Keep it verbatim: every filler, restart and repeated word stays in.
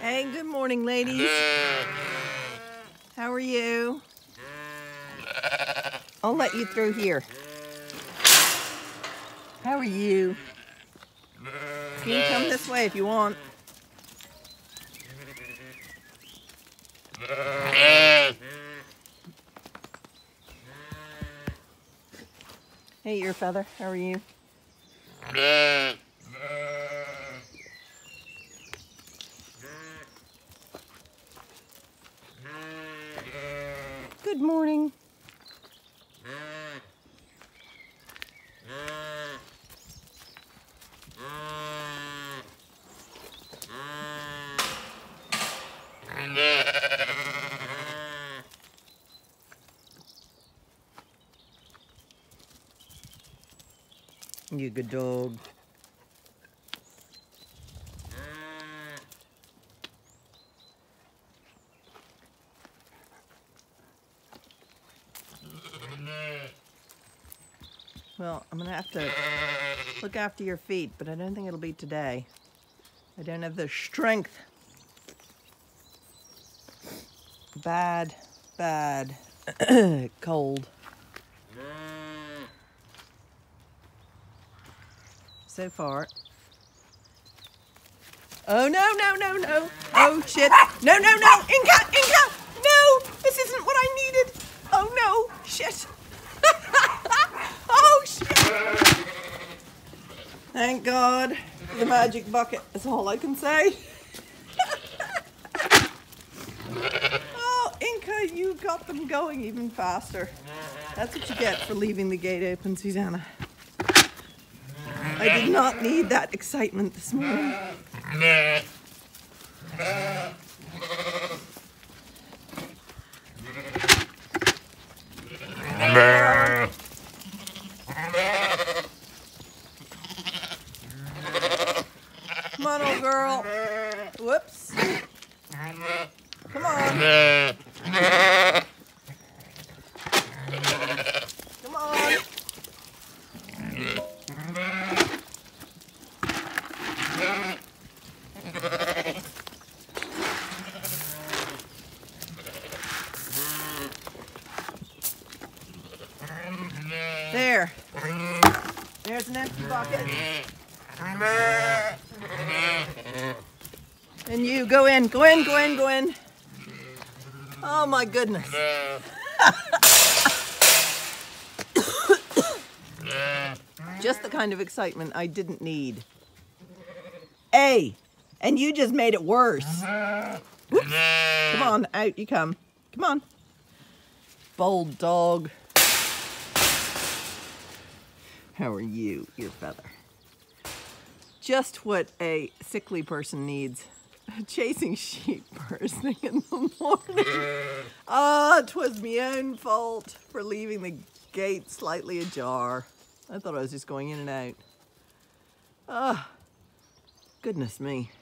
Hey, good morning, ladies. How are you? I'll let you through here. How are you? You can come this way if you want. Hey, Earfeather, how are you? Good morning. You good dog. Well, I'm gonna have to look after your feet, but I don't think it'll be today. I don't have the strength. Bad, bad cold. So far. Oh no, no, no, no. Oh shit. No, no, no. Inca, Inca. No, this isn't what I needed. Oh no, shit. Oh shit. Thank God for the magic bucket is all I can say. Oh, Inca, you got them going even faster. That's what you get for leaving the gate open, Susanna. I did not need that excitement this morning. Come on, old girl. Whoops. Come on. Come on. There. There's an empty bucket. And you go in, go in, go in, go in. Oh my goodness. Just the kind of excitement I didn't need. Hey, and you just made it worse. Whoops. Come on, out you come. Come on. Bold dog. How are you, Earfeather? Just what a sickly person needs. Chasing sheep first thing in the morning. Ah, oh, 'twas me own fault for leaving the gate slightly ajar. I thought I was just going in and out. Ah, oh, goodness me.